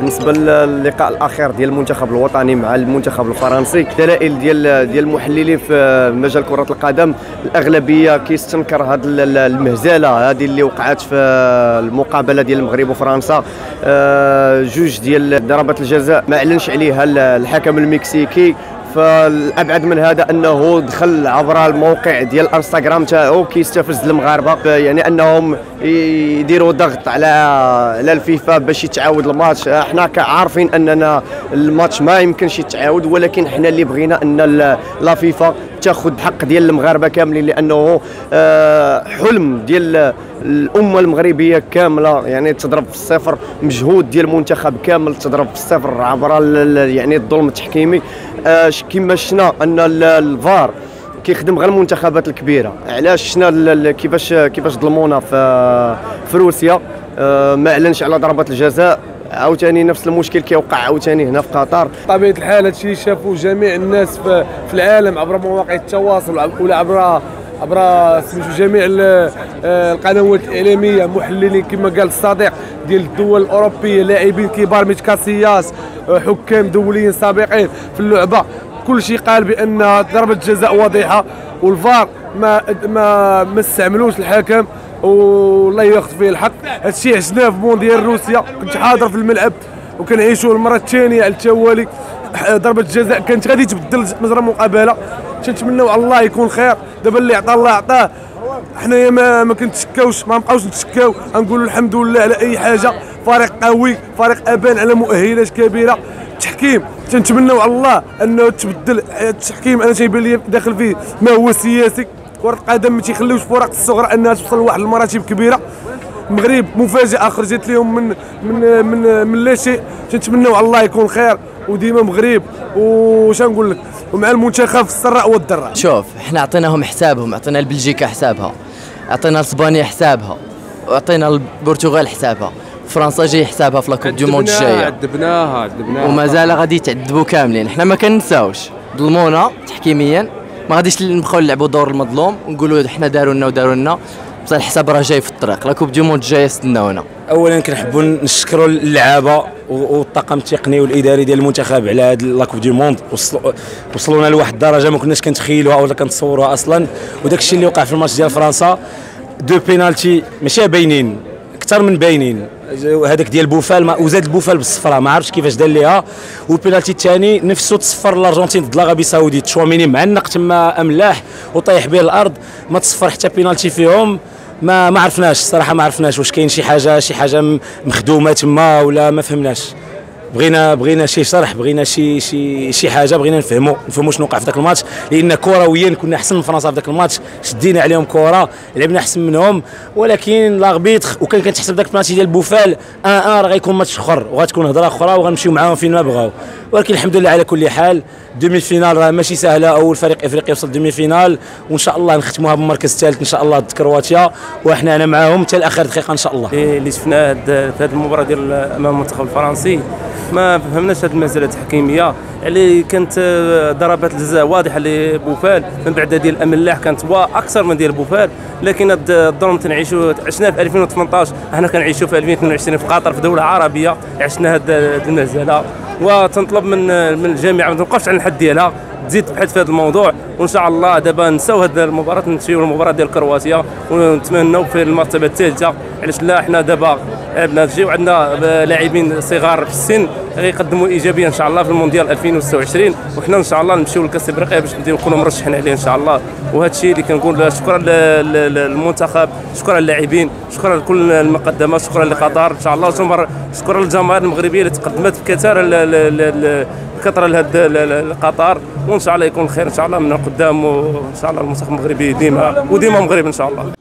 بالنسبه للقاء الاخير ديال المنتخب الوطني مع المنتخب الفرنسي، الدلائل ديال المحللين في مجال كره القدم الاغلبيه كيستنكر هذه المهزله هذه اللي وقعت في المقابله ديال المغرب وفرنسا. جوج ديال ضربات الجزاء ما اعلنش عليها الحكم المكسيكي، فالابعد من هذا انه دخل عبر الموقع ديال الانستغرام تاعو كيستفز المغاربه، يعني انهم يديروا ضغط على الفيفا باش يتعاود الماتش. احنا كعارفين اننا الماتش ما يمكنش يتعاود، ولكن احنا اللي بغينا ان لا فيفا تاخذ حق ديال المغاربه كاملين، لانه حلم ديال الامه المغربيه كامله، يعني تضرب في الصفر، مجهود ديال المنتخب كامل تضرب في الصفر عبر يعني الظلم التحكيمي. كما شفنا ان الفار كيخدم غير المنتخبات الكبيره، علاش شفنا كيفاش ظلمونا في روسيا، ما اعلنش على ضربات الجزاء، عاوتاني نفس المشكل كيوقع عاوتاني هنا في قطر. بطبيعه الحال هادشي شافوا جميع الناس في العالم عبر مواقع التواصل ولا عبر سميتو جميع القنوات الاعلاميه، محللين كما قال الصديق ديال الدول الاوروبيه، لاعبين كبار مثل كاسياس، حكام دوليين سابقين في اللعبه، كل شيء قال بان ضربه جزاء واضحه، والفار ما استعملوش الحكم، والله ياخذ فيه الحق. هادشي عشناه في مونديال روسيا، كنت حاضر في الملعب وكنعيشوه المره الثانيه على التوالي. ضربه الجزاء كانت غادي تبدل مجرى المقابله، تنتمنوا على الله يكون خير. دابا اللي عطى الله عطاه، حنايا ما كنتشكاوش، ما نبقاوش نتشكاو، غنقولوا الحمد لله على اي حاجه. فريق قوي، فريق ابان على مؤهلات كبيره. التحكيم تنتمنوا على الله انه تبدل. التحكيم انا تيبان لي داخل فيه ما هو سياسي، كره القدم ما تيخليوش فرق الصغرى انها توصل لواحد المراتب كبيره. المغرب مفاجاه خرجت لهم من من من, من لا شيء، تنتمنوا على الله يكون خير، وديما مغرب وش نقول لك، ومع المنتخب في السراء والضراء. شوف حنا عطيناهم حسابهم، عطينا لبلجيكا حسابها، عطينا لاسبانيا حسابها، وعطينا البرتغال حسابها، فرنسا جاي حسابها في لاكوب دو موند الجايه، عذبناها ومازال غادي يتعذبوا كاملين. حنا ما كنساوش، ظلمونا تحكيميا، ما غاديش نبقاو نلعبوا دور المظلوم ونقولوا حنا داروا لنا وداروا لنا، بصح الحساب راه جاي في الطريق، لاكوب دو موند الجايه استناونا. اولا كنحبوا نشكروا اللعابه والطاقم التقني والاداري ديال المنتخب على هاد لاكوب دو موند، وصلونا لواحد الدرجه ما كناش كنتخيلوها ولا كنتصوروها اصلا. وداك الشيء اللي وقع في الماتش ديال فرنسا، دو بينالتي ماشي باينين، اكثر من باينين، هذاك ديال بوفال وزاد البوفال بالصفراء، ما عرفتش كيفاش دار ليها. والبينالتي الثاني نفسه تصفر الارجنتين ضد لاغابي السعوديه، تشواميني معنق تما املاح وطايح به الارض، ما تصفر حتى بينالتي فيهم. ما عرفناش الصراحه، ما عرفناش واش كاين شي حاجه مخدومه تما ولا ما فهمناش. بغينا شي شرح، بغينا شي حاجه، بغينا نفهموا شنو وقع في ذاك الماتش، لان كرويا كنا احسن من فرنسا في ذاك الماتش، شدينا عليهم كره، لعبنا احسن منهم، ولكن لاغبيتر وكان كنتحسب ذاك البلاتي ديال بوفال 1-1 راه غيكون ماتش اخر وغتكون هضره اخرى وغنمشيو معاهم فين ما بغاو. ولكن الحمد لله على كل حال، دومي فينال راه ماشي سهله، اول فريق افريقي يوصل دومي فينال، وان شاء الله نختموها بالمركز الثالث ان شاء الله ضد كرواتيا، وحنا هنا معاهم حتى لاخر دقيقه ان شاء الله. اللي شفناه في هذه المباراه ديال امام المنتخب الفرنسي، ما فهمناش هذه المساله التحكيميه، اللي كانت ضربات الجزاء واضحه لبوفال، من بعد ديال املاح كانت اكثر من ديال بوفال، لكن الظلم تنعيشوا عشناه في 2018، احنا كنعيشوا في 2022 في قطر، في دوله عربيه عشنا هذه المساله، وتنطلب من الجامعه ما توقفش على الحد ديالها، تزيد تبحث في هذا الموضوع، وان شاء الله دابا نساو هذه المباراه، نمشيو للمباراه ديال كرواتيا ونتمنوا في المرتبه الثالثه. علاش لا، حنا دابا لعبنا تجيو عندنا لاعبين صغار في السن غيقدموا ايجابيه ان شاء الله في المونديال 2026، وحنا ان شاء الله نمشيو لكاس افريقيا باش نكونوا مرشحين عليه ان شاء الله. وهذا الشيء اللي كنقول شكرا للمنتخب، شكرا للاعبين، شكرا لكل المقدمه، شكرا لقطر ان شاء الله، شكرا للجماهير المغربيه اللي تقدمت بكثره لهذا قطر، وان شاء الله يكون خير ان شاء الله من قدام، وان شاء الله المنتخب المغربي ديما وديما مغرب ان شاء الله.